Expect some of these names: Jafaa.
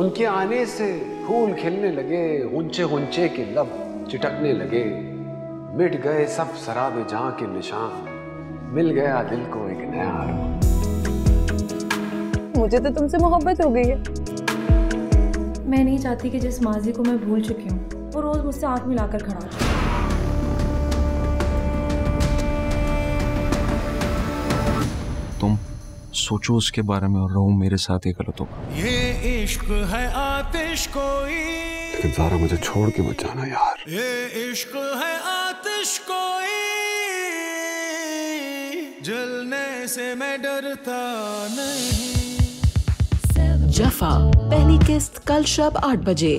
उनके आने से फूल खिलने लगे, हुंचे हुंचे के लब चिटकने लगे, मिट गए सब सराबे जहां के निशान, मिल गया दिल को एक नया आराम। मुझे तो तुमसे मोहब्बत हो गई है। मैं नहीं चाहती कि जिस माजी को मैं भूल चुकी हूँ वो रोज मुझसे आंख मिलाकर खड़ा हो। तुम सोचो उसके बारे में और रहो मेरे साथ ये गलत होगा। ये इश्क है आतिश कोई, लेकिन ज़ारा मुझे छोड़ के मत जाना यार। ये इश्क है आतिश कोई, जलने से मैं डरता नहीं। जफा पहली किस्त कल शाम 8 बजे।